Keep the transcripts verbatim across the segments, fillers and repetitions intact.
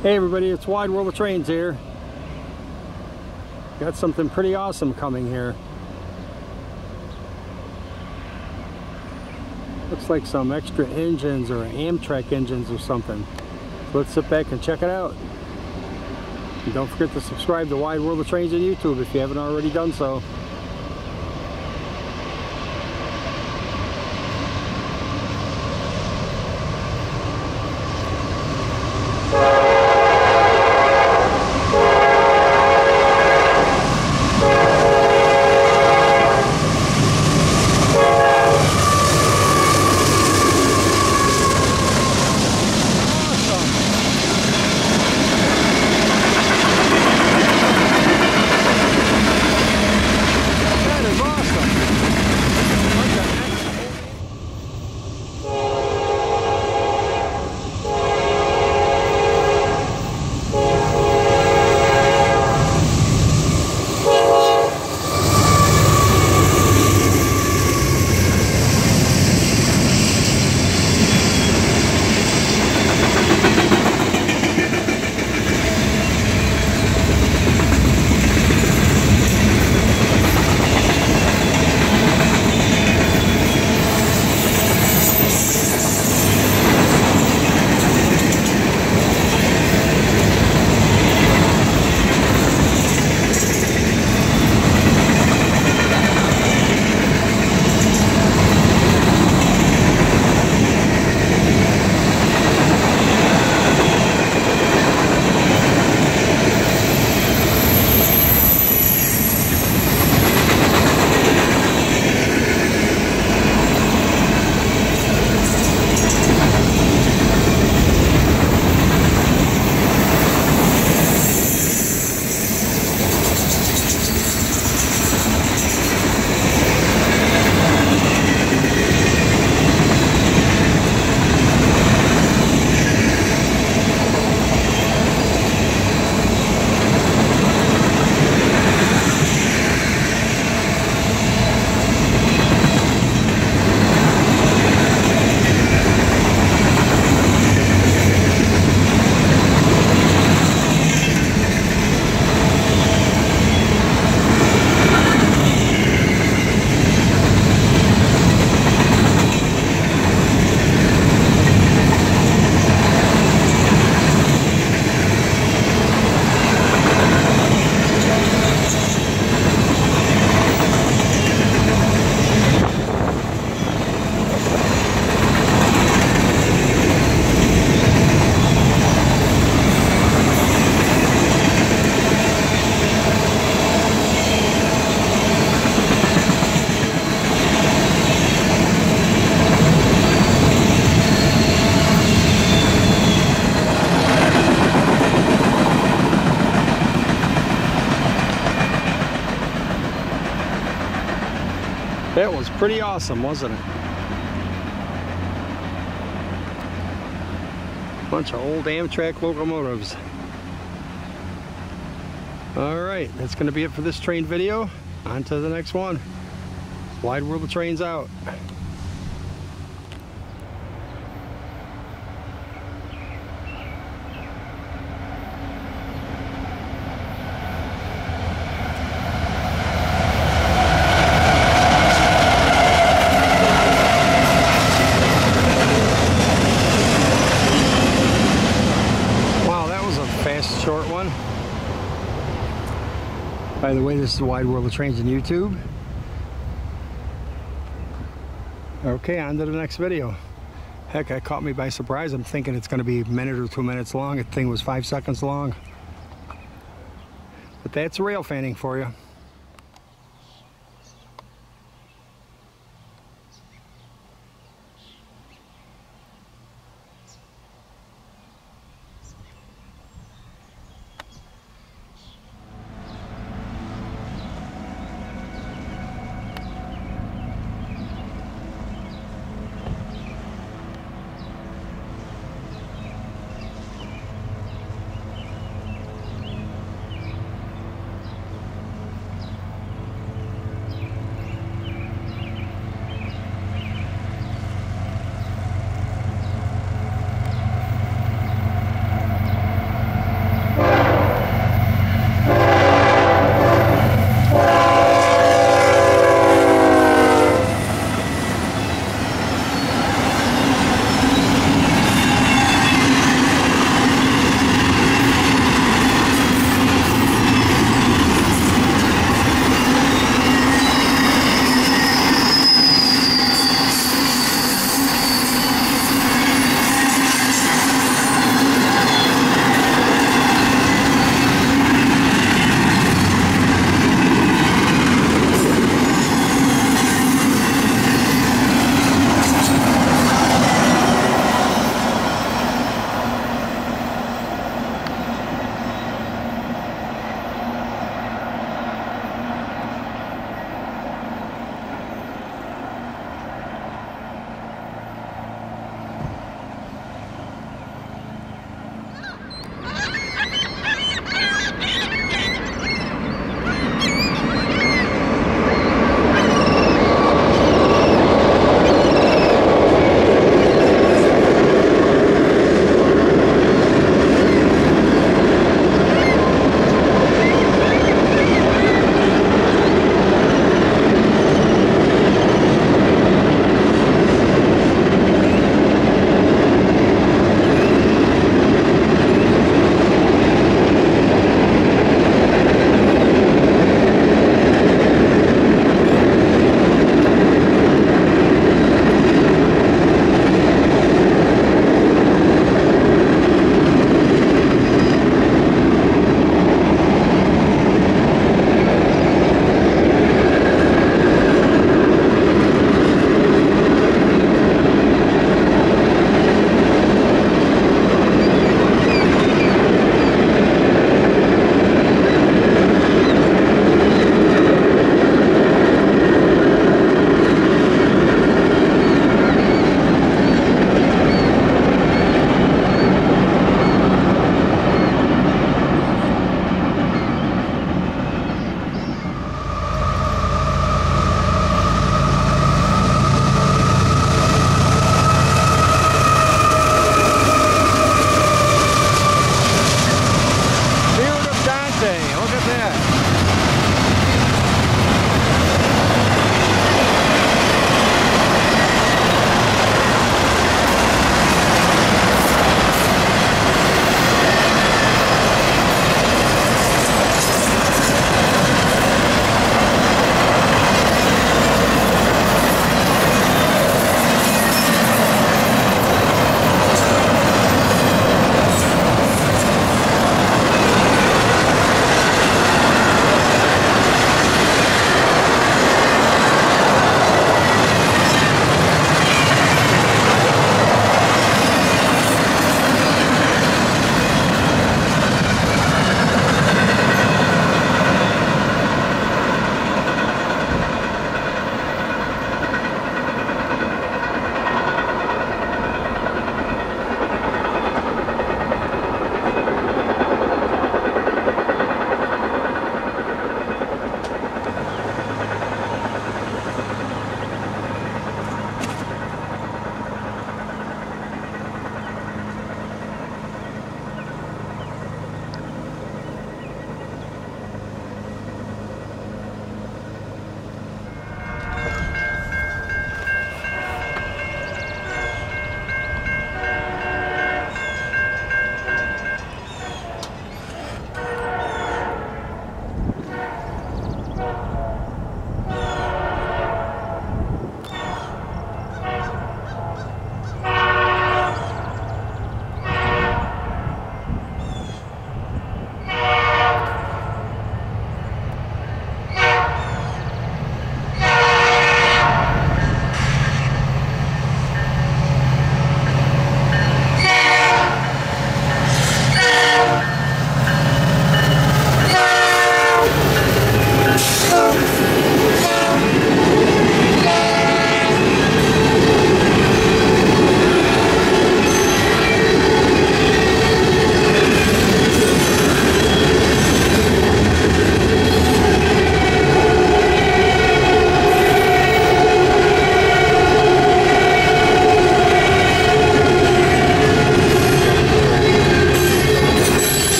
Hey everybody, it's Wide World of Trains here. Got something pretty awesome coming here. Looks like some extra engines or Amtrak engines or something. So let's sit back and check it out. And don't forget to subscribe to Wide World of Trains on YouTube if you haven't already done so. That was pretty awesome, wasn't it? Bunch of old Amtrak locomotives. All right, that's going to be it for this train video. On to the next one. Wide World of Trains out. Short one. By the way, this is Wide World of Trains on YouTube. Okay, on to the next video. Heck, that caught me by surprise. I'm thinking it's going to be a minute or two minutes long. That thing was five seconds long. But that's rail fanning for you.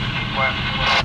seventeen west.